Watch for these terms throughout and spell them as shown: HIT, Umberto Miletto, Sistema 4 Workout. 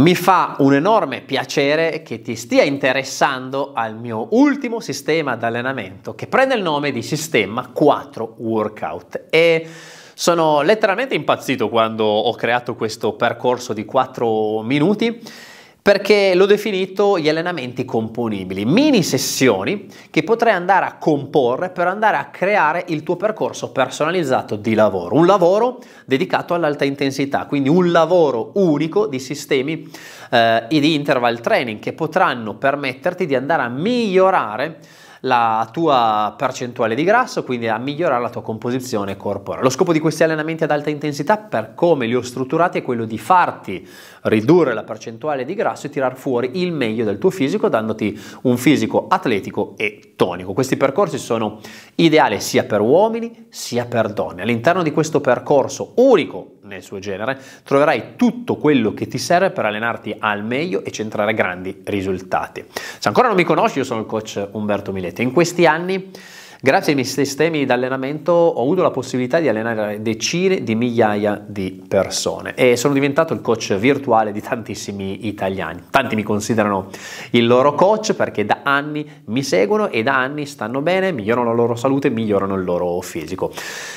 Mi fa un enorme piacere che ti stia interessando al mio ultimo sistema di allenamento che prende il nome di Sistema 4 Workout e sono letteralmente impazzito quando ho creato questo percorso di 4 minuti perché l'ho definito gli allenamenti componibili, mini sessioni che potrai andare a comporre per andare a creare il tuo percorso personalizzato di lavoro, un lavoro dedicato all'alta intensità, quindi un lavoro unico di sistemi e di interval training che potranno permetterti di andare a migliorare la tua percentuale di grasso, quindi a migliorare la tua composizione corporea. Lo scopo di questi allenamenti ad alta intensità, per come li ho strutturati, è quello di farti ridurre la percentuale di grasso e tirar fuori il meglio del tuo fisico, dandoti un fisico atletico e tonico. Questi percorsi sono ideali sia per uomini sia per donne. All'interno di questo percorso unico nel suo genere troverai tutto quello che ti serve per allenarti al meglio e centrare grandi risultati. Se ancora non mi conosci, io sono il coach Umberto Miletto. In questi anni, grazie ai miei sistemi di allenamento, ho avuto la possibilità di allenare decine di migliaia di persone e sono diventato il coach virtuale di tantissimi italiani. Tanti mi considerano il loro coach perché da anni mi seguono e da anni stanno bene, migliorano la loro salute, migliorano il loro fisico.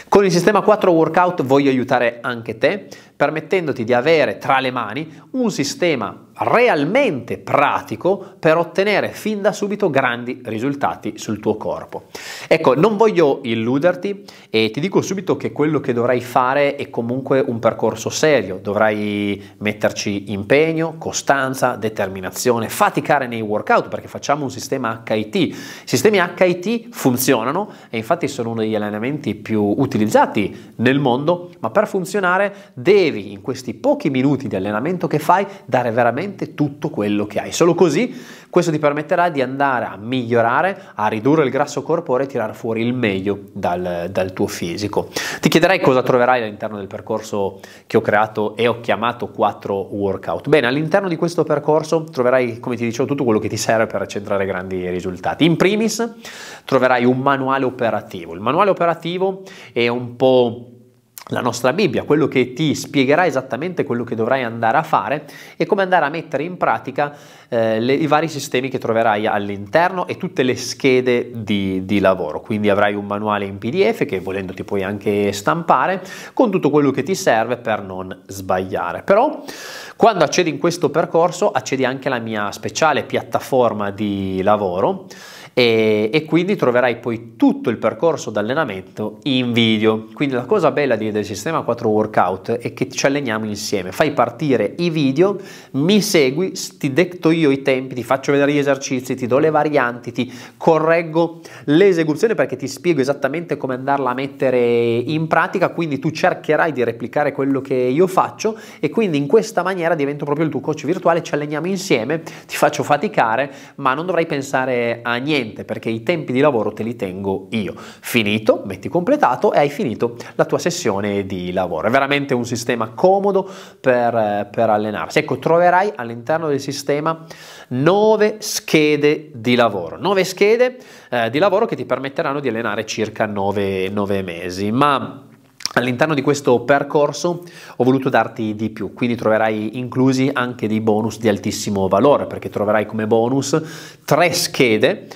Con il sistema 4 Workout voglio aiutare anche te, permettendoti di avere tra le mani un sistema realmente pratico per ottenere fin da subito grandi risultati sul tuo corpo. Ecco, non voglio illuderti e ti dico subito che quello che dovrai fare è comunque un percorso serio. Dovrai metterci impegno, costanza, determinazione, faticare nei workout perché facciamo un sistema HIT. I sistemi HIT funzionano e infatti sono uno degli allenamenti più utilizzati nel mondo, ma per funzionare devi, in questi pochi minuti di allenamento che fai, dare veramente tutto quello che hai. Solo così questo ti permetterà di andare a migliorare, a ridurre il grasso corporeo e tirare fuori il meglio dal tuo fisico. Ti chiederai cosa troverai all'interno del percorso che ho creato e ho chiamato 4 workout. Bene, all'interno di questo percorso troverai, come ti dicevo, tutto quello che ti serve per centrare grandi risultati. In primis troverai un manuale operativo. Il manuale operativo è un po' la nostra Bibbia, quello che ti spiegherà esattamente quello che dovrai andare a fare e come andare a mettere in pratica i vari sistemi che troverai all'interno e tutte le schede di lavoro. Quindi avrai un manuale in PDF che volendo ti puoi anche stampare con tutto quello che ti serve per non sbagliare. Però quando accedi in questo percorso accedi anche alla mia speciale piattaforma di lavoro e quindi troverai poi tutto il percorso d'allenamento in video. Quindi la cosa bella del sistema 4 workout è che ci alleniamo insieme, fai partire i video, mi segui, ti detto io i tempi, ti faccio vedere gli esercizi, ti do le varianti, ti correggo l'esecuzione perché ti spiego esattamente come andarla a mettere in pratica, quindi tu cercherai di replicare quello che io faccio e quindi in questa maniera divento proprio il tuo coach virtuale, ci alleniamo insieme, ti faccio faticare ma non dovrai pensare a niente perché i tempi di lavoro te li tengo io. Finito, metti completato e hai finito la tua sessione di lavoro. È veramente un sistema comodo per allenarsi. Ecco, troverai all'interno del sistema 9 schede di lavoro. 9 schede di lavoro che ti permetteranno di allenare circa 9 mesi. Ma all'interno di questo percorso ho voluto darti di più, quindi troverai inclusi anche dei bonus di altissimo valore perché troverai come bonus 3 schede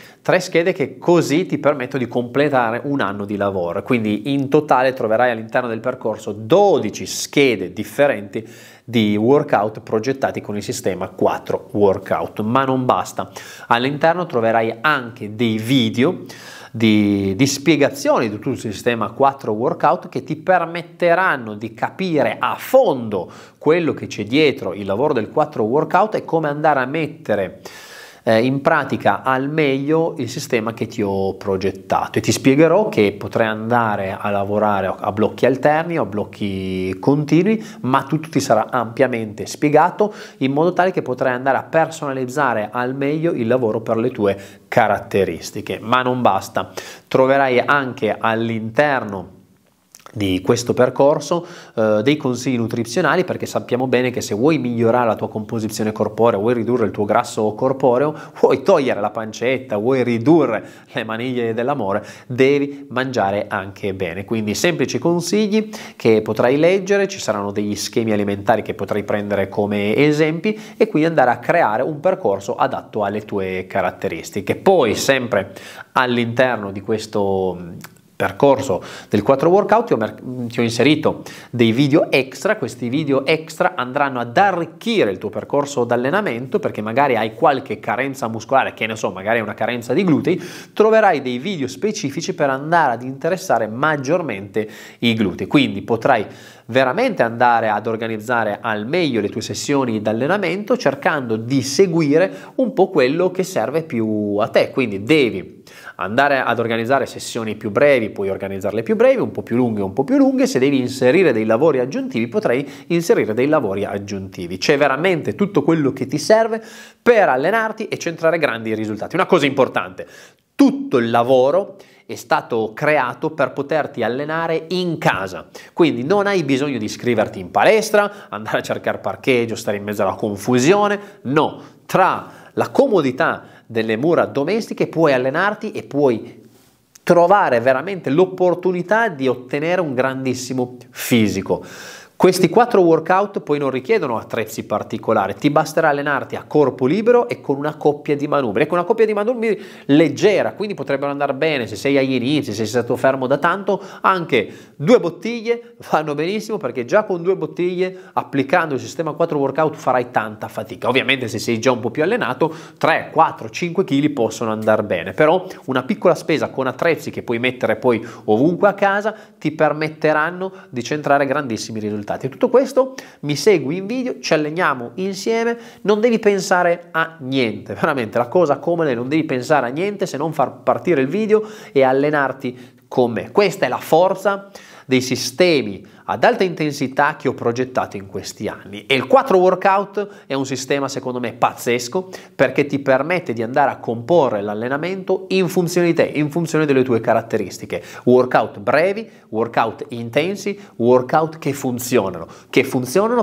che così ti permettono di completare un anno di lavoro. Quindi in totale troverai all'interno del percorso 12 schede differenti di workout progettati con il sistema 4 workout. Ma non basta, all'interno troverai anche dei video di spiegazioni di tutto il sistema 4 workout che ti permetteranno di capire a fondo quello che c'è dietro il lavoro del 4 workout e come andare a mettere in pratica al meglio il sistema che ti ho progettato. E ti spiegherò che potrai andare a lavorare a blocchi alterni o a blocchi continui, ma tutto ti sarà ampiamente spiegato in modo tale che potrai andare a personalizzare al meglio il lavoro per le tue caratteristiche. Ma non basta, troverai anche all'interno di questo percorso, dei consigli nutrizionali, perché sappiamo bene che se vuoi migliorare la tua composizione corporea, vuoi ridurre il tuo grasso corporeo, vuoi togliere la pancetta, vuoi ridurre le maniglie dell'amore, devi mangiare anche bene. Quindi semplici consigli che potrai leggere, ci saranno degli schemi alimentari che potrai prendere come esempi e quindi andare a creare un percorso adatto alle tue caratteristiche. Poi sempre all'interno di questo percorso del 4 workout ti ho inserito dei video extra. Questi video extra andranno ad arricchire il tuo percorso d'allenamento, perché magari hai qualche carenza muscolare, che ne so, magari hai una carenza di glutei, troverai dei video specifici per andare ad interessare maggiormente i glutei, quindi potrai veramente andare ad organizzare al meglio le tue sessioni d'allenamento cercando di seguire un po' quello che serve più a te. Quindi devi andare ad organizzare sessioni più brevi, puoi organizzarle più brevi, un po' più lunghe, un po' più lunghe. Se devi inserire dei lavori aggiuntivi, potrai inserire dei lavori aggiuntivi. C'è veramente tutto quello che ti serve per allenarti e centrare grandi risultati. Una cosa importante: tutto il lavoro è stato creato per poterti allenare in casa, quindi non hai bisogno di iscriverti in palestra, andare a cercare parcheggio, stare in mezzo alla confusione. No, tra la comodità delle mura domestiche puoi allenarti e puoi trovare veramente l'opportunità di ottenere un grandissimo fisico. Questi 4 workout poi non richiedono attrezzi particolari, ti basterà allenarti a corpo libero e con una coppia di manubri, ecco, una coppia di manubri leggera, quindi potrebbero andare bene se sei agli inizi, se sei stato fermo da tanto. Anche 2 bottiglie vanno benissimo, perché già con 2 bottiglie, applicando il sistema 4 workout, farai tanta fatica. Ovviamente se sei già un po' più allenato, 3, 4, 5 kg possono andare bene, però una piccola spesa con attrezzi che puoi mettere poi ovunque a casa ti permetteranno di centrare grandissimi risultati. Tutto questo, mi segui in video, ci alleniamo insieme, non devi pensare a niente, veramente la cosa comoda è non devi pensare a niente se non far partire il video e allenarti con me. Questa è la forza dei sistemi ad alta intensità che ho progettato in questi anni, e il 4 workout è un sistema secondo me pazzesco, perché ti permette di andare a comporre l'allenamento in funzione di te, in funzione delle tue caratteristiche. Workout brevi, workout intensi, workout che funzionano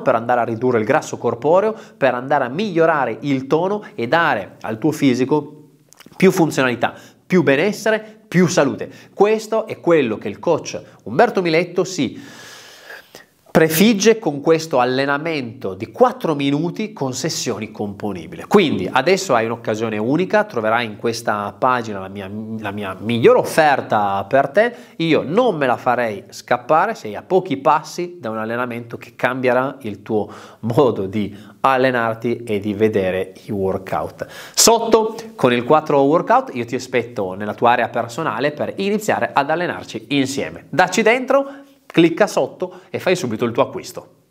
per andare a ridurre il grasso corporeo, per andare a migliorare il tono e dare al tuo fisico più funzionalità, più benessere, più salute. Questo è quello che il coach Umberto Miletto si prefigge con questo allenamento di 4 minuti con sessioni componibili. Quindi adesso hai un'occasione unica, troverai in questa pagina la mia migliore offerta per te. Io non me la farei scappare, sei a pochi passi da un allenamento che cambierà il tuo modo di allenarti e di vedere i workout. Sotto, con il 4 workout, io ti aspetto nella tua area personale per iniziare ad allenarci insieme. Dacci dentro, clicca sotto e fai subito il tuo acquisto.